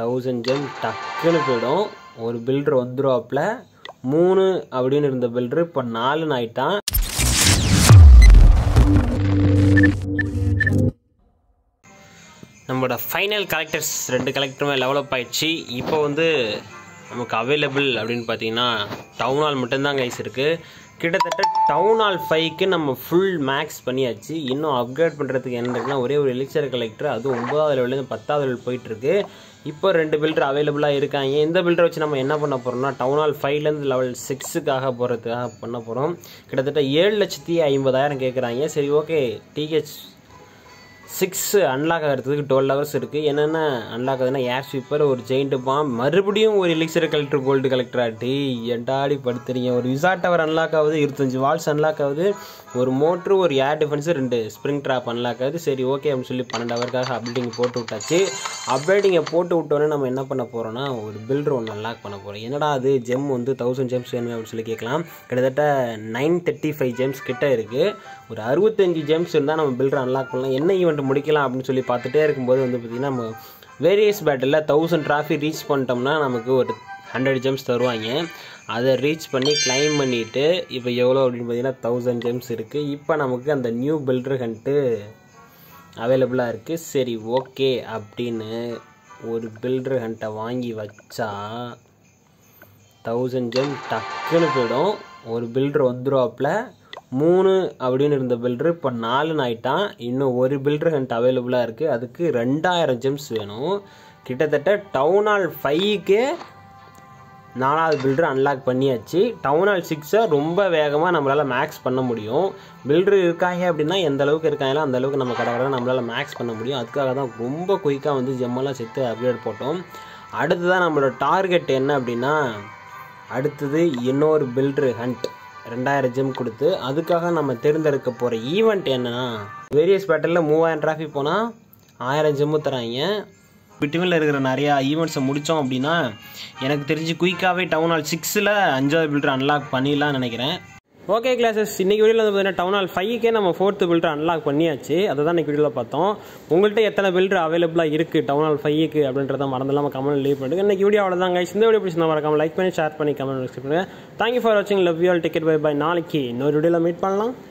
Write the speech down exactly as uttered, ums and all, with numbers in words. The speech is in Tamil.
thousand gem டக்குன்னு போய்டும் ஒரு பில்டர் வந்திரோப்ல மூணு அப்படினு இருந்த பில்டர் இப்ப நாலு ஆயிட்டான் நம்மளோட ஃபைனல் கலெக்டர்ஸ் ரெண்டு கலெக்டருமே டெவலப் ஆயிடுச்சு இப்போ வந்து நமக்கு அவேலபிள் அப்படினு பாத்தீங்கன்னா டவுன் ஹால் மட்டும் தான் गाइस இருக்கு கிட்டத்தட்ட டவுன் ஹால் five க்கு நம்ம ஃபுல் மேக்ஸ் பண்ணியாச்சு இன்னும் அப்கிரேட் பண்றதுக்கு என்ன இருக்குன்னா ஒரே ஒரு எலிக்சர் கலெக்டர் அது nine வது லெவல்ல இருந்து ten வது லெவல் போயிட்டு இருக்கு இப்போ ரெண்டு பில்டர் அவேலபிளா இருக்காங்க இந்த பில்டர் வச்சு நம்ம என்ன பண்ண போறோம்னா டவுன் ஹால் five ல இருந்து லெவல் six க்காக போறதுக்காக பண்ண போறோம் கிட்டத்தட்ட seven lakh fifty thousand கேக்குறாங்க சரி ஓகே டிஹெச் six unlock ஆகிறதுக்கு twelve hours இருக்கு என்னன்னா unlock ஆகுதுனா ஏர் ஸ்வீப்பர் ஒரு giant bomb மறுபடியும் ஒரு elixir collector gold collector ஆடி எண்டாடி படுத்துறீங்க ஒரு visa tower unlock ஆகுது twenty-five walls unlock ஆகுது ஒரு motor ஒரு air defense ரெண்டு spring trap unlock ஆகுது சரி ஓகே அப்படி சொல்லி twelve hourக்காக அப்டேட்டிங் போட்டு விட்டாச்சு அப்டேட்டிங்க போட்டு விட்டோனே நம்ம என்ன பண்ண போறோம்னா ஒரு builder ஒன்னு unlock பண்ண போறோம் என்னடா அது gem வந்து one thousand gems வேணுமே அப்படி சொல்லி கேக்கலாம் கிட்டத்தட்ட nine thirty-five gems கிட்ட இருக்கு ஒரு sixty-five gems இருந்தா நம்ம builder unlock பண்ணலாம் என்ன ஈவென்ட் முடிக்கலாம் அப்படினு சொல்லி பார்த்துட்டே இருக்கும்போது வந்து பாத்தீங்கன்னா நம்ம வேரியஸ் பேட்டல்ல one thousand trophy ரீச் பண்ணிட்டோம்னா நமக்கு ஒரு one hundred gems தருவாங்க அதை ரீச் பண்ணி க்ளைம் பண்ணிட்டு இப்போ எவ்வளவு அப்படினு பாத்தீங்கன்னா one thousand gems இருக்கு இப்போ நமக்கு அந்த நியூ பில்டர் ஹண்ட் அவேலபிளா இருக்கு சரி ஓகே அப்படினு ஒரு பில்டர் ஹண்ட வாங்கி வச்சா one thousand gem டக்குன்னு போய்டும் ஒரு பில்டர் வந்திரோப்ல மூணு அப்படினு இருந்த பில்டர் இப்ப four ஆயிட்டான் இன்னும் ஒரு பில்டர் ஹண்ட் அவேலபிளா இருக்கு அதுக்கு two thousand gems வேணும் கிட்டத்தட்ட டவுன் ஹால் five க்கு நாலாவது பில்டர் அன்லாக் பண்ணியாச்சு டவுன் ஹால் six ரொம்ப வேகமா நம்மளால மேக்ஸ் பண்ண முடியும் பில்டர் இருக்காங்க அப்படினா எந்த அளவுக்கு இருக்காங்களோ அந்த அளவுக்கு நம்ம கடகடா நம்மளால மேக்ஸ் பண்ண முடியும் அதுக்காக தான் ரொம்ப குயிக்கா வந்து ஜெம் எல்லாம் செத்து அப்கிரேட் போட்டோம் அடுத்து தான் நம்மளோட டார்கெட் என்ன அப்படினா அடுத்து இன்னொரு builder hunt two thousand gem கொடுத்து அதுக்காக நம்ம தேர்ந்தெடுக்க போற ஈவென்ட் என்னன்னா வேரியஸ் பேட்டல்ல three thousand trophy போனா one thousand gem தராங்க பிட்வின்ல இருக்கிற நிறைய ஈவென்ட்ஸ் முடிச்சோம் அப்படினா எனக்கு தெரிஞ்சு குயிக்காவே டவுன் ஹால் six ல five வது பில்டர் அன்லாக் பண்ணிடலாம் நினைக்கிறேன் ஓகே கிளாஸஸ் இன்னைக்கு வீடியோல வந்து பாத்தீங்கன்னா டவுன் ஹால் five க்கு நம்ம fourth பில்டர் அன்லாக் பண்ணியாச்சு அத தான் இன்னைக்கு வீடியோல பார்த்தோம் உங்கள்ட்ட எத்தனை பில்டர் அவேலபிளா இருக்கு டவுன் ஹால் five க்கு அப்படின்றத மறந்துடாம கமெண்ட்ல லீவ் பண்ணுங்க இன்னைக்கு வீடியோ அவ்வளவுதான் गाइस இந்த வீடியோ பிடிச்சிருந்தா மறக்காம லைக் பண்ணி ஷேர் பண்ணி கமெண்ட் பண்ணுங்க Thank you for watching love you all take it bye bye நாளைக்கு இன்னொரு வீடியோல மீட் பண்ணலாம்